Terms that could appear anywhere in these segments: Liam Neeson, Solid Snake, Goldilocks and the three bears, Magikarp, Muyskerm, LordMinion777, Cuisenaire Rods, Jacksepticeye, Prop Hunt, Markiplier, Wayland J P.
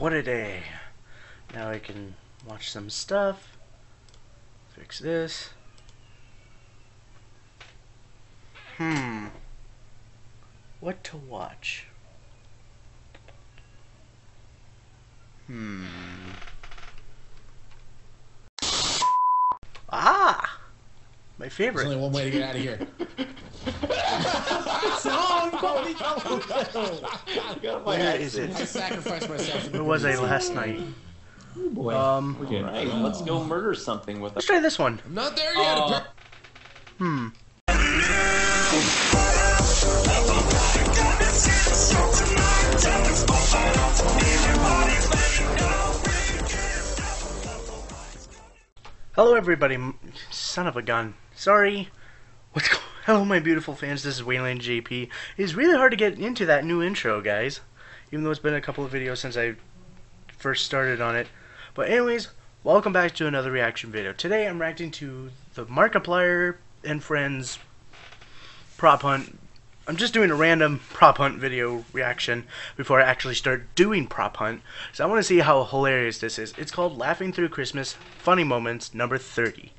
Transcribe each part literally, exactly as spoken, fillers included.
What a day. Now I can watch some stuff. Fix this. Hmm. What to watch? Hmm. Ah! My favorite. There's only one way to get out of here. Where is it? I sacrificed myself. Where was I last night? Oh boy. Um, right. Wow. Let's go murder something with. Let's try this one. I'm not there yet. Uh, hmm. Hello, everybody. Son of a gun. Sorry. What's going on? Hello, my beautiful fans. This is Wayland J P. It's really hard to get into that new intro, guys. Even though it's been a couple of videos since I first started on it. But anyways, welcome back to another reaction video. Today I'm reacting to the Markiplier and Friends prop hunt. I'm just doing a random prop hunt video reaction before I actually start doing prop hunt. So I want to see how hilarious this is. It's called Laughing Through Christmas Funny Moments number thirty.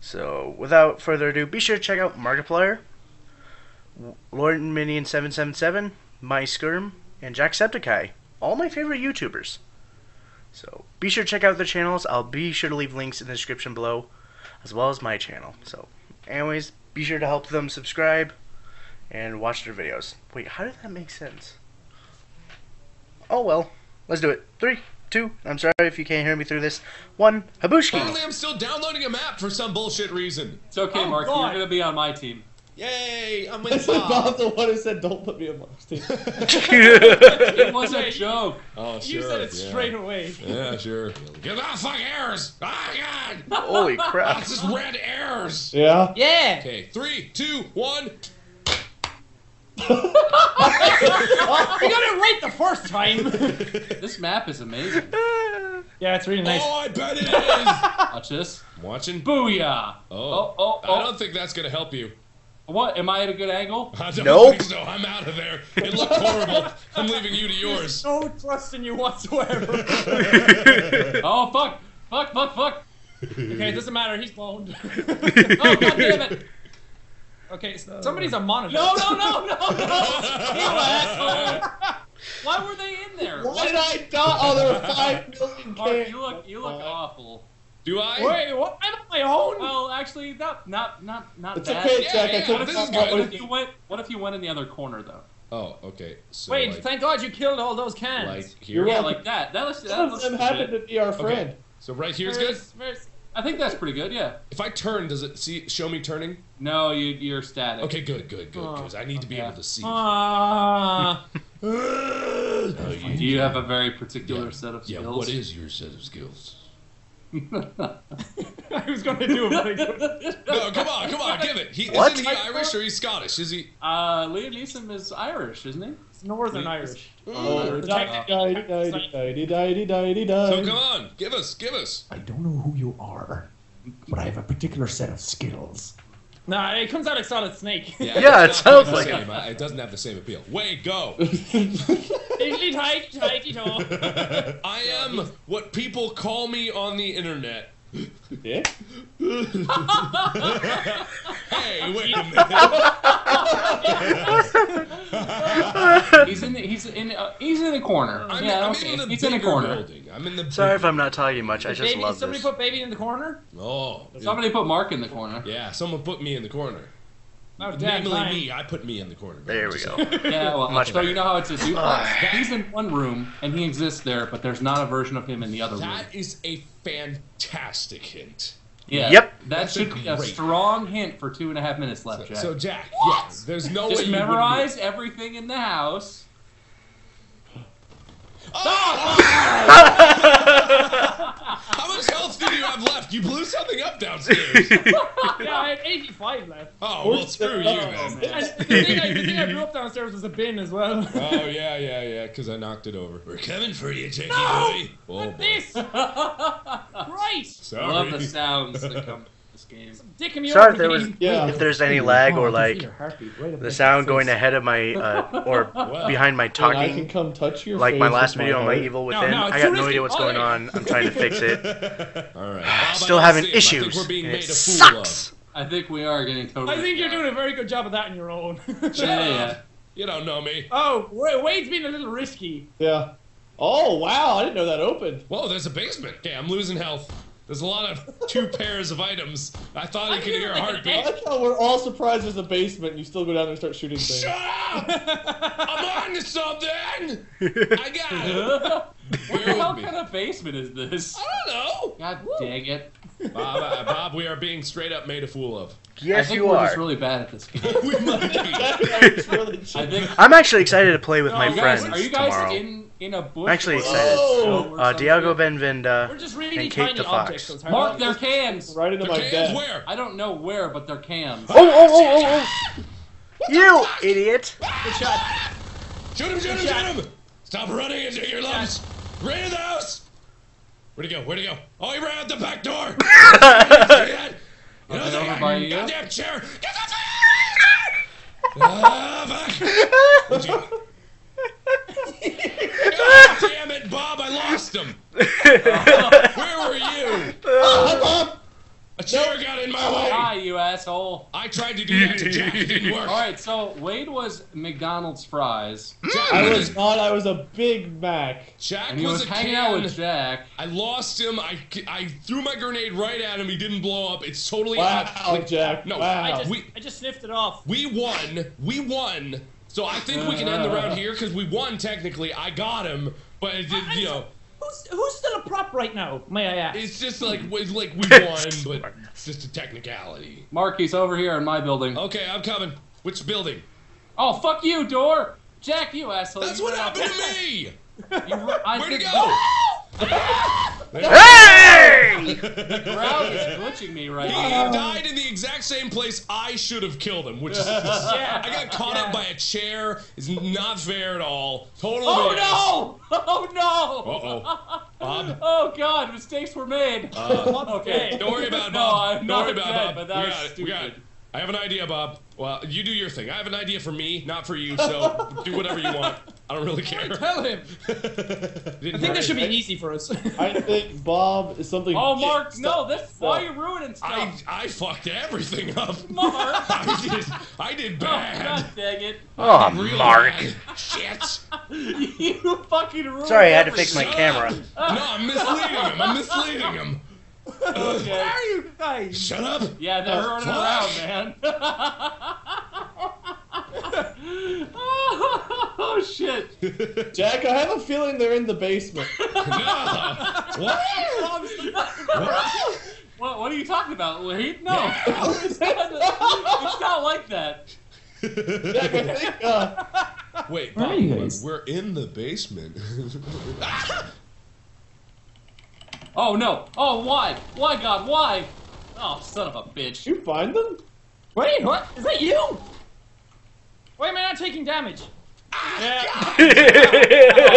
So, without further ado, be sure to check out Markiplier, Lord Minion seven seven seven, My Skirm, and Jacksepticeye. All my favorite YouTubers. So, be sure to check out their channels. I'll be sure to leave links in the description below, as well as my channel. So, anyways, be sure to help them subscribe and watch their videos. Wait, how did that make sense? Oh, well. Let's do it. Three. Two, I'm sorry if you can't hear me through this. One, Habushki. Finally, I'm still downloading a map for some bullshit reason. It's okay, oh, Mark. God. You're gonna be on my team. Yay! I'm with Bob. Bob's the one who said, "Don't put me on Mark's team." It was a joke. Oh, sure. You said it yeah. straight away. Yeah, sure. Give out fuck errors. Oh God! Holy crap! That's just red errors. Yeah. Yeah. Okay. Three, two, one. You got it right the first time. This map is amazing. Yeah, it's really nice. Oh, I bet it is. Watch this. I'm watching. Booyah. Oh. Oh, oh, oh. I don't think that's gonna help you. What? Am I at a good angle? I don't nope. think so. I'm out of there. It looked horrible. I'm leaving you to yours. There's no trust in you whatsoever. Oh fuck! Fuck! Fuck! Fuck! Okay, it doesn't matter. He's boned. Oh god damn it! Okay, so somebody's a monitor. No, no, no, no, no! Why were they in there? Why did I die? Oh, there were five million Mark, you look, you look awful. Do I? Wait, what? I'm on my own? Well, actually, not, not, not, not it's bad. It's okay, Jack. Yeah, yeah, I took what, what, if you went, what if you went in the other corner, though? Oh, okay. So wait, like, thank God you killed all those cans. Like here? Yeah, like that. That looks, that looks shit. Happened to be our friend. Okay. So right here's good? Where's, I think that's pretty good, yeah. If I turn, does it see show me turning? No, you, you're static. Okay, good, good, good, because oh, I need okay. to be able to see. Ah. No, you, you, you have a very particular yeah, set of skills. Yeah, what is your set of skills? I was going to do it. No, come on, come on, give it. He, what? Isn't he Irish or he's Scottish? Is he? Uh, Liam Neeson is Irish, isn't he? It's Northern he, Irish. Oh, so come on, give us, give us. I don't know who you are, but I have a particular set of skills. Nah, it comes out like Solid Snake. Yeah, yeah, it sounds like it. It doesn't have the same appeal. Way go! I am what people call me on the internet. Yeah? Hey, wait a minute. He's in the he's in uh, he's in the corner. I'm, yeah, I'm in the he's in the corner. Building. I'm in the Sorry building. If I'm not talking much. I just baby, love somebody this. Somebody put baby in the corner? Oh. Somebody yeah. put Mark in the corner. Yeah, someone put me in the corner. Oh, namely fine. me, I put me in the corner. There we go. Yeah, well, much so better. You know how it's a duplex. He's in one room, and he exists there, but there's not a version of him in the other that room. That is a fantastic hint. Yeah. Yep. That That's should a be a strong hint for two and a half minutes left, so, Jack. So, Jack, what? Yes, there's no Just way. Just memorize everything in the house. Oh! How much health do you have left? You blew something up downstairs. Yeah, I had eighty-five left. Oh, well, screw you, man. The thing, I, the thing I blew up downstairs was a bin as well. Oh, yeah, yeah, yeah, because I knocked it over. We're coming for you, Jakey no! boy. Oh, with boy. This! Christ! Sorry. I love the sounds that come. this game. Sorry if, there was, yeah. if there's any lag or like the sound going ahead of my uh, or wow. behind my talking. I can come touch your like my last video on my Evil Within. No, no, I got no idea what's going on. I'm trying to fix it. All right. Still having issues. We're being made a fool sucks. Of. I think we are getting totally. I think you're doing a very good job of that on your own. yeah, yeah. You don't know me. Oh, Wade's being a little risky. Yeah. Oh wow! I didn't know that opened. Whoa, there's a basement. Okay, I'm losing health. There's a lot of two pairs of items. I thought I could hear a heartbeat. I thought we're all surprised there's a basement and you still go down there and start shooting things. Shut up! I'm on to something! I got it! What the hell kind of basement is this? I don't know! God dang it. Bob, uh, Bob, we are being straight up made a fool of. Yes, you are. I think we're just really bad at this game. We might be. I think... I'm actually excited to play with no, my guys, friends Are you guys tomorrow. in, in a bush? I'm actually excited. Oh, uh, Diago Benvinda we're just really and Kate tiny the Fox. Objects, Mark, their cans. Right into their my cans bed. Where? I don't know where, but they're cans. Oh, oh, oh, oh, oh. You idiot. Good shot. Shoot him, shoot him, shoot him. Stop running into your lungs. Right in the house. Where'd he go? Where'd he go? Oh, he ran out the back door! you know, okay, over by you. Goddamn chair! Get off the Ah, fuck! God damn it, Bob! I lost him. Uh, where were you? Oh, Bob! A chair nope. got in my way. Hi, you asshole! I tried to do that to Jack. It didn't work. All right, so Wade was McDonald's fries. Jack I was not. I was a Big Mac. Jack and he was, was a hanging out with Jack. I lost him. I, I threw my grenade right at him. He didn't blow up. It's totally wow, like, Jack. No, wow. I just we, I just sniffed it off. We won. We won. So I think uh, we can end the round here because we won technically. I got him, but it did, I, you know. Who's, who's still a prop right now, may I ask? It's just like, it's like we won, but it's just a technicality. Mark, he's over here in my building. Okay, I'm coming. Which building? Oh, fuck you, door! Jack, you asshole. That's you what happened to me! You, Where'd he go? Hey! The ground is glitching me right he now. He died in the exact same place I should have killed him, which is... yeah. I got caught yeah. up by a chair. It's not fair at all. Totally. Oh, no! Oh, no! Uh-oh. Bob? Oh, God. Mistakes were made. Uh, okay. Don't worry about it, Bob. No, I'm don't not worry about it, Bob. But that we was got it. Stupid. We got it. I have an idea, Bob. Well, you do your thing. I have an idea for me, not for you, so do whatever you want. I don't really care. Tell him! I think worry. This should be easy for us. I think Bob is something... Oh, Mark, stuff. No, this is why you're ruining stuff. I, I fucked everything up. Mark! I did, I did bad. Oh, God dang it. Oh, really Mark. Bad. Shit. You fucking ruined Sorry, I had to fix my camera. No, I'm misleading him. I'm misleading him. Uh, okay. Where are you guys? Shut up! Yeah, they're oh, running fuck. around, man. Oh shit! Jack, I have a feeling they're in the basement. No. What? What? What? What are you talking about, Wade? No, yeah. it's, not, it's not like that. Jack, I think, uh... Wait, Bob, we're in the basement. Oh no! Oh why? Why God? Why? Oh son of a bitch! You find them? Wait, what? Is that you? Why am I not taking damage? Ah, yeah.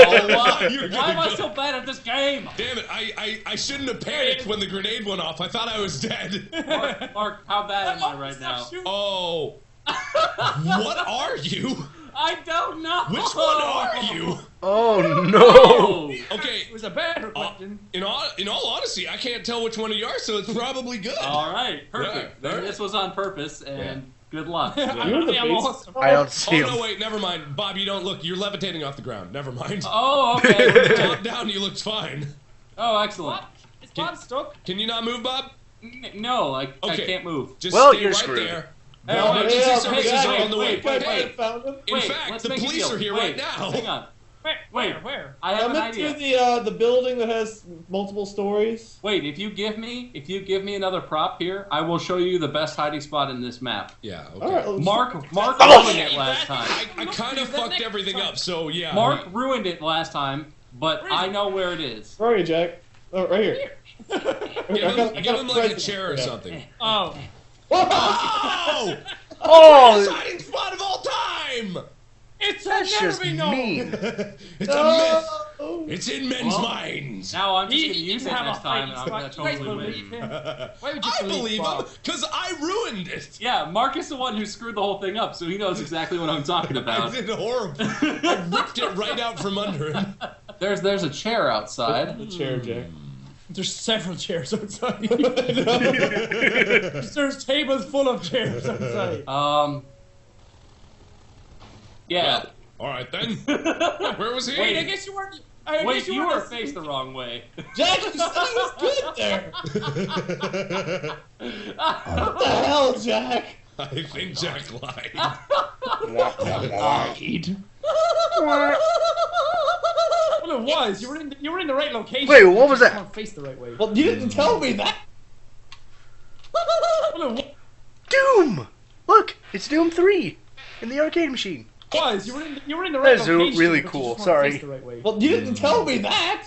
Oh, wow. You're why am I so bad at this game? Damn it! I I, I shouldn't have panicked when the grenade went off. I thought I was dead. Mark, Mark how bad am I right now? Shooting. Oh! What are you? I don't know. Which one are you? Oh no! Okay. It was a bad question. Uh, in all, in all honesty, I can't tell which one you are, so it's probably good. All right, perfect. Yeah, right. This was on purpose, and yeah. good luck. Yeah. I'm awesome. I don't see. Oh no, wait, never mind, Bob. You don't look. You're levitating off the ground. Never mind. Oh, okay. When you top down, you looked fine. Oh, excellent. What? Is Bob can, stuck? Can you not move, Bob? N no, I, okay. I can't move. Just well, stay you're right screwed. there. Well, hey, yeah, services yeah, wait, are on the wait, way. Wait, hey, wait, in wait, fact, the police are here wait, right now. Hang on. Wait, where? Where? I have I'm an idea. I'm into the uh, the building that has multiple stories. Wait, if you give me if you give me another prop here, I will show you the best hiding spot in this map. Yeah. Okay. Right, Mark Mark ruined it last time. I, I kind of fucked everything up, so yeah. Mark right. ruined it last time, but I know where it is. Where are you, Jack? Oh, right here. Give him, give him like a chair or something. Oh. Whoa! Oh! It's the hiding spot of all time! It's never been known! It's a myth! It's in men's well, minds. Now I'm just going to use it next time. I'm going to totally win. Why would you I believe him because I ruined it. Yeah, Mark is the one who screwed the whole thing up, so he knows exactly what I'm talking about. I did horrible. I ripped it right out from under him. There's there's a chair outside. The chair, Jack. There's several chairs outside. There's tables full of chairs outside. Um. Yeah. Well, all right then. Where was he? Wait, I guess you weren't. I Wait, guess you, you were faced the wrong way. Jack, you was good there. What the hell, Jack? I think Jack lied. Lied. Well, it was. You were in. The, you were in the right location. Wait, what was that? You can't face the right way. Well, you didn't tell me that. Well, it Doom. Look, it's Doom three in the arcade machine. Was you were in the, you were in the right That's location, really cool. Sorry. Right well, you didn't tell me that.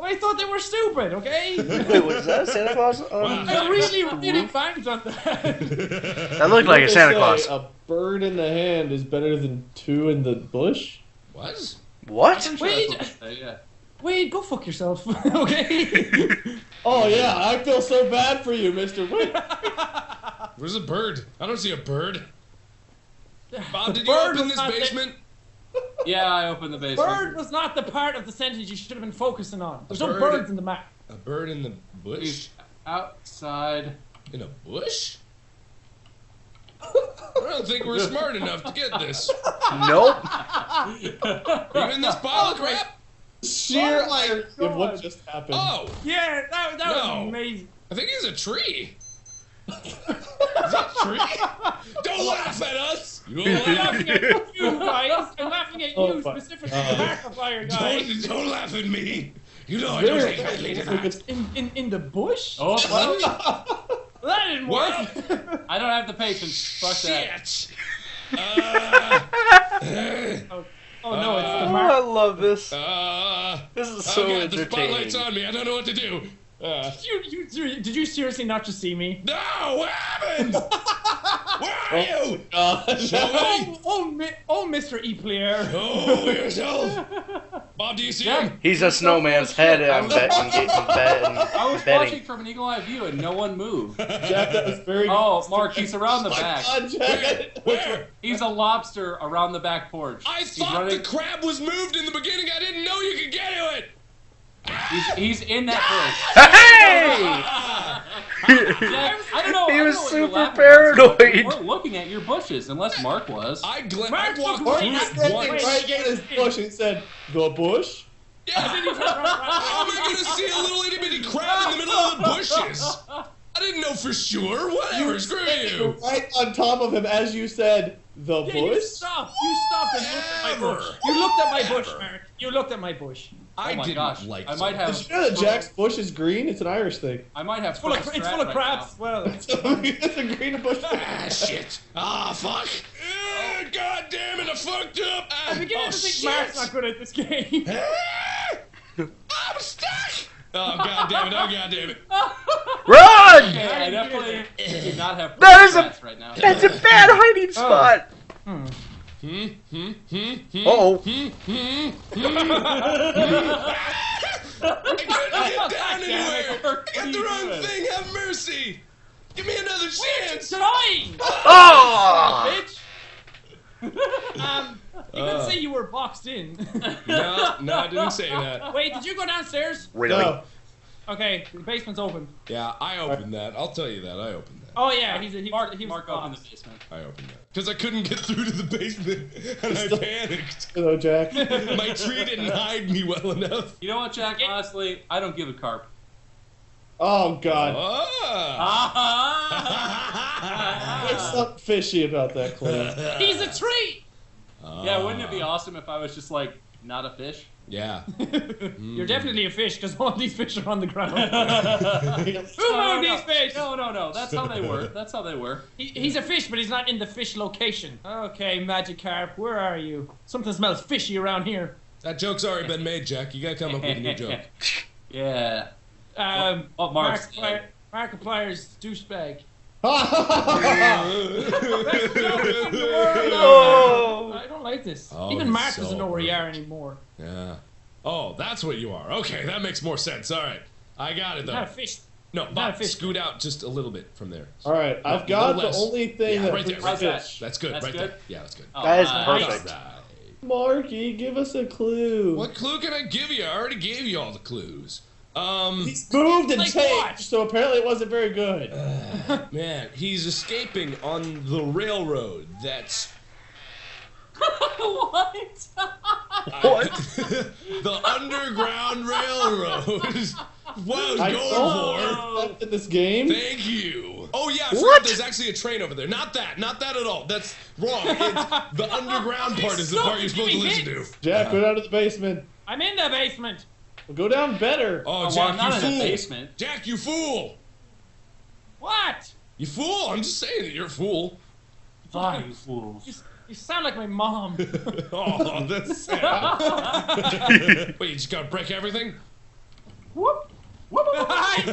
I thought they were stupid. Okay. Wait, was that Santa Claus? Um, I really, really banged on that. That looked like a Santa Claus. A bird in the hand is better than two in the bush. What? What? Wait. Wait, go fuck yourself. Okay. Oh yeah, I feel so bad for you, Mister Wait. Where's a bird? I don't see a bird. Bob, did you open this basement? Yeah, I opened the basement. Bird was not the part of the sentence you should have been focusing on. There's no birds in the map. A bird in the bush? He's outside. In a bush? I don't think we're smart enough to get this. Nope. Even this bottle of crap? Sheer liar. Yeah, what just happened? Oh! Yeah, that, that no. was amazing. I think he's a tree. Is that true? Don't laugh at us! You're laughing at you guys! I'm laughing at you oh, specifically, uh, the Markiplier guy! Don't, don't laugh at me! You know I don't take lightly to that! In, in, in the bush? Oh, well, that didn't work! I don't have the patience, fuck that. Shit! Uh, oh, oh no, uh, it's the Mark. Oh, I love this. Uh, this is so entertaining. The spotlight's on me, I don't know what to do. Uh, did, you, you, did you seriously not just see me? No! What happened? Where are oh, you? Uh, oh, oh, oh, Mister Eplier. Oh, yourself. Bob, do you see yeah. him? He's a snowman's head. I'm betting, getting betting. I was betting. watching from an eagle-eye view and no one moved. Jack, that was very Oh, Mark, he's around the back. God, Jack. Where? Where? He's a lobster around the back porch. I he's thought running. the crab was moved in the beginning. I didn't know you could get to it. He's, he's in that bush. Hey! Jack, I don't know. He was know super paranoid. At, we're looking at your bushes, unless Mark was. I glanced. Mark walked right against his bush and said, "The bush." Yeah. How am I gonna see a little itty bitty crab in the middle of the bushes? I didn't know for sure. Whatever. You screw you. Right on top of him, as you said, the yeah, bush. You stopped. You stopped and Whatever. looked at my bush. You looked at my Whatever. bush, Mark. You looked at my bush. I oh my didn't gosh. like I might have. Did you know that Jack's bush is green? It's an Irish thing. I might have. It's full of, it's full of crabs. Right well, it's, it's a green bush. Ah, shit. Ah, oh, fuck. Oh. God damn it, I fucked up. Ah, I'm beginning oh, to think shit. Mark's not good at this game. I'm stuck. Oh, God damn it. Oh, God damn it. Run! Okay, I definitely do not have that is a, right now. That's a bad hiding spot. Oh. Hmm. Hmm, hmm, hmm, hmm, Uh-oh. Hmm, hmm, hmm, I couldn't get down anywhere! I got the wrong thing, have mercy! Give me another chance! Oh! Bitch! Um, you uh. didn't say you were boxed in. No, no, I didn't say that. Wait, did you go downstairs? Really? No. Okay, the basement's open. Yeah, I opened that. I'll tell you that, I opened that. Oh yeah, he's a, he, Mark, he was Mark opened the basement. I opened that. Because I couldn't get through to the basement, and I panicked. Hello, Jack. My tree didn't hide me well enough. You know what, Jack? Honestly, I don't give a carp. Oh, God. Oh. There's something fishy about that clip. He's a tree! Oh. Yeah, wouldn't it be awesome if I was just, like, not a fish? Yeah. Mm. You're definitely a fish, because all these fish are on the ground. Who moved oh, these no. fish? No, no, no. That's how they were. That's how they were. He, he's a fish, but he's not in the fish location. Okay, Magikarp, where are you? Something smells fishy around here. That joke's already been made, Jack. You gotta come up with a new joke. Yeah. Um, oh, oh, Mark's, Markiplier, Markiplier's douchebag. Oh. I don't like this. Oh, even Mark so doesn't know where you are anymore. Yeah. Oh, that's what you are. Okay, that makes more sense. All right. I got it, though. Not a fish. No, Bob, fish. Scoot out just a little bit from there. All right, I've got the only thing yeah, that right there, right there. That's good, that's right good? there. Yeah, that's good. Oh, that is perfect. Right. Marky, give us a clue. What clue can I give you? I already gave you all the clues. Um, he's moved and like changed, so apparently it wasn't very good. Uh, man, he's escaping on the railroad. That's... what? What? The Underground Railroad. What I was going for in this game. Thank you. Oh yeah, I forgot there's actually a train over there. Not that, not that at all. That's wrong. It's the underground part is the part you're supposed to listen to. Jack, go down to the basement. I'm in the basement. Well, go down better. Oh, oh Jack, well, I'm not you in fool. The basement. Jack, you fool. What? You fool. I'm just saying that you're a fool. Why, you fools? Just You sound like my mom. Oh, that's sad. Wait, you just gotta break everything? Whoop. Whoop. Whoop. Run!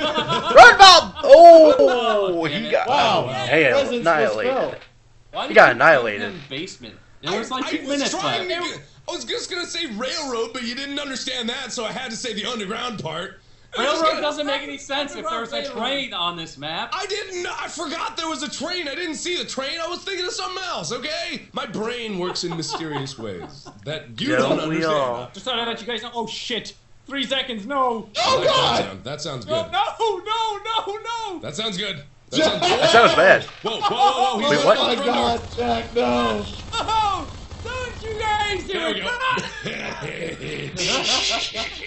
Run, Bob! Oh, oh he got wow. oh, annihilated. He got annihilated. In the basement. There was like I, two I minutes left. Get, I was just gonna say railroad, but you didn't understand that, so I had to say the underground part. Railroad doesn't make any sense if there was a train on this map. I didn't know. I forgot there was a train. I didn't see the train. I was thinking of something else, okay? My brain works in mysterious ways that you yeah, don't understand. All. Just thought I'd let you guys know. Oh, shit. Three seconds. No. Oh, God. That, sound. that sounds good. No, no, no, no, no. That sounds good. That, sounds, that sounds bad. Whoa, whoa, whoa. whoa. Wait, what? Oh, my God, Jack, no. Oh, don't you guys do it.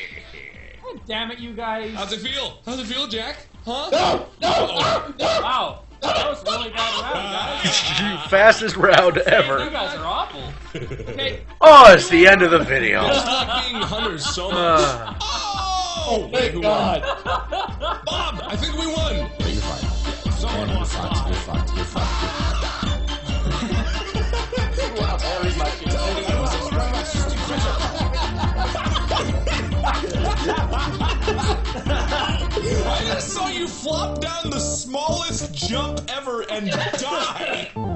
Damn it, you guys! How's it feel? How's it feel, Jack? Huh? No! No! Oh. No, no. Wow, that was really bad round, guys. Fastest round ever. You guys are awful. Okay. Oh, it's the end of the video. Fucking hunters so much. Uh. Oh, thank God! Bob, I think we won. Yeah, you're fine. Someone yeah, lost. You're, you're fine. You're fine. Wow, that is my I just saw you flop down the smallest jump ever and die!